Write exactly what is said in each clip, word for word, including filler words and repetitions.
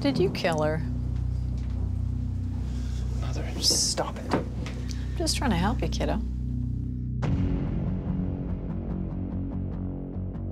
Did you kill her? Mother, stop it. I'm just trying to help you, kiddo.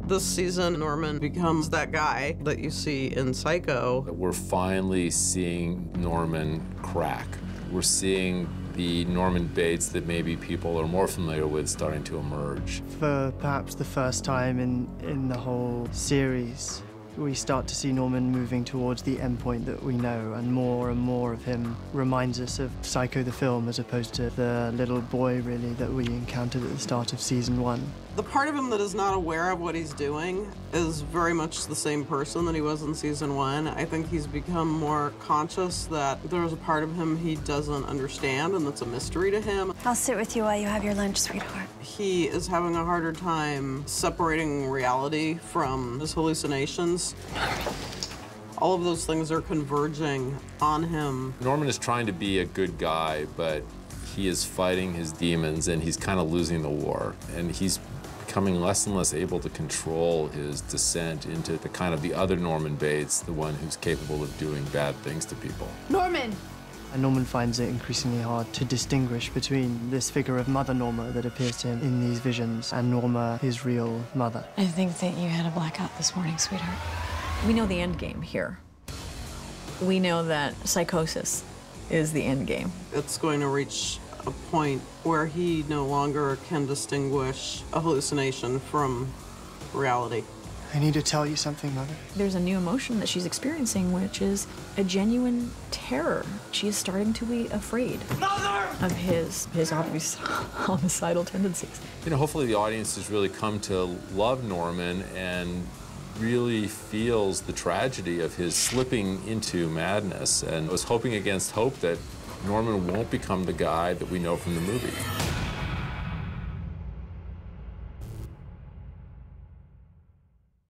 This season, Norman becomes that guy that you see in Psycho. We're finally seeing Norman crack. We're seeing the Norman Bates that maybe people are more familiar with starting to emerge. For perhaps the first time in, in the whole series, we start to see Norman moving towards the endpoint that we know, and more and more of him reminds us of Psycho the film as opposed to the little boy, really, that we encountered at the start of season one. The part of him that is not aware of what he's doing is very much the same person that he was in season one. I think he's become more conscious that there's a part of him he doesn't understand and that's a mystery to him. I'll sit with you while you have your lunch, sweetheart. He is having a harder time separating reality from his hallucinations. All of those things are converging on him. Norman is trying to be a good guy, but he is fighting his demons and he's kind of losing the war. And he's becoming less and less able to control his descent into the kind of the other Norman Bates, the one who's capable of doing bad things to people. Norman! And Norman finds it increasingly hard to distinguish between this figure of Mother Norma that appears to him in these visions and Norma, his real mother. I think that you had a blackout this morning, sweetheart. We know the end game here. We know that psychosis is the end game. It's going to reach a point where he no longer can distinguish a hallucination from reality. I need to tell you something, Mother. There's a new emotion that she's experiencing, which is a genuine terror. She is starting to be afraid Mother! of his his obvious homicidal tendencies. You know, hopefully the audience has really come to love Norman and really feels the tragedy of his slipping into madness, and was hoping against hope that Norman won't become the guy that we know from the movie.